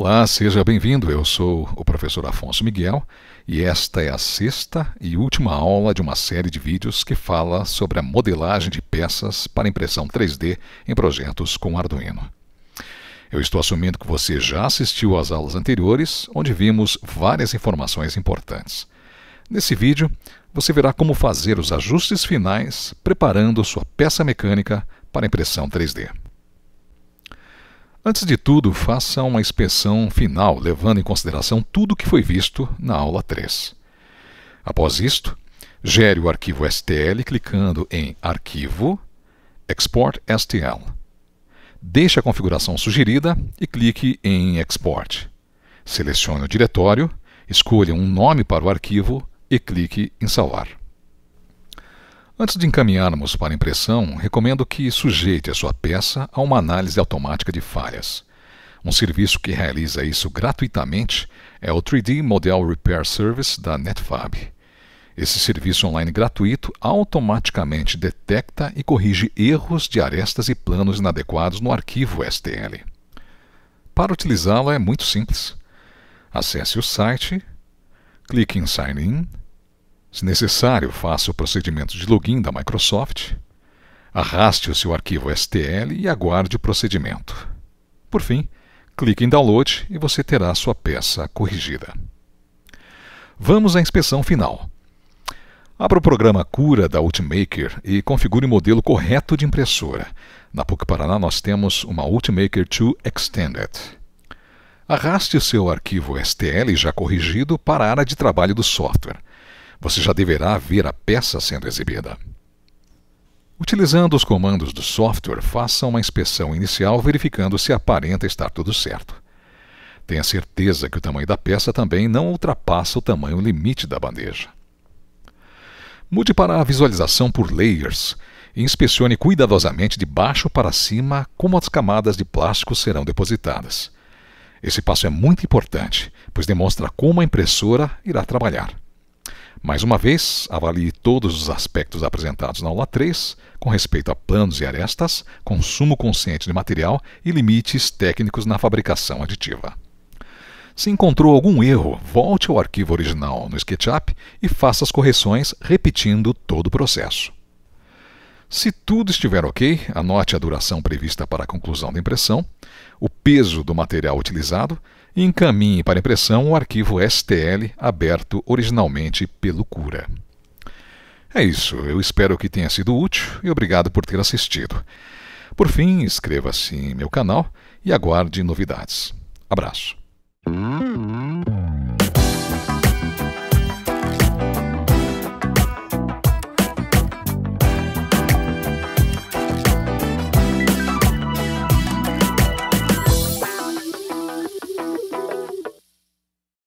Olá, seja bem-vindo. Eu sou o professor Afonso Miguel e esta é a 6ª e última aula de uma série de vídeos que fala sobre a modelagem de peças para impressão 3D em projetos com Arduino. Eu estou assumindo que você já assistiu às aulas anteriores, onde vimos várias informações importantes. Nesse vídeo, você verá como fazer os ajustes finais preparando sua peça mecânica para impressão 3D. Antes de tudo, faça uma inspeção final, levando em consideração tudo que foi visto na aula 3. Após isto, gere o arquivo STL clicando em Arquivo, Export STL. Deixe a configuração sugerida e clique em Export. Selecione o diretório, escolha um nome para o arquivo e clique em Salvar. Antes de encaminharmos para impressão, recomendo que sujeite a sua peça a uma análise automática de falhas. Um serviço que realiza isso gratuitamente é o 3D Model Repair Service da Netfabb. Esse serviço online gratuito automaticamente detecta e corrige erros de arestas e planos inadequados no arquivo STL. Para utilizá-lo é muito simples. Acesse o site, clique em Sign In. Se necessário, faça o procedimento de login da Microsoft, arraste o seu arquivo STL e aguarde o procedimento. Por fim, clique em Download e você terá sua peça corrigida. Vamos à inspeção final. Abra o programa Cura da Ultimaker e configure o modelo correto de impressora. Na PUC Paraná nós temos uma Ultimaker 2 Extended. Arraste o seu arquivo STL já corrigido para a área de trabalho do software. Você já deverá ver a peça sendo exibida. Utilizando os comandos do software, faça uma inspeção inicial verificando se aparenta estar tudo certo. Tenha certeza que o tamanho da peça também não ultrapassa o tamanho limite da bandeja. Mude para a visualização por layers e inspecione cuidadosamente de baixo para cima como as camadas de plástico serão depositadas. Esse passo é muito importante, pois demonstra como a impressora irá trabalhar. Mais uma vez, avalie todos os aspectos apresentados na aula 3, com respeito a planos e arestas, consumo consciente de material e limites técnicos na fabricação aditiva. Se encontrou algum erro, volte ao arquivo original no SketchUp e faça as correções repetindo todo o processo. Se tudo estiver ok, anote a duração prevista para a conclusão da impressão, o peso do material utilizado e encaminhe para impressão o arquivo STL aberto originalmente pelo Cura. É isso, eu espero que tenha sido útil e obrigado por ter assistido. Por fim, inscreva-se em meu canal e aguarde novidades. Abraço!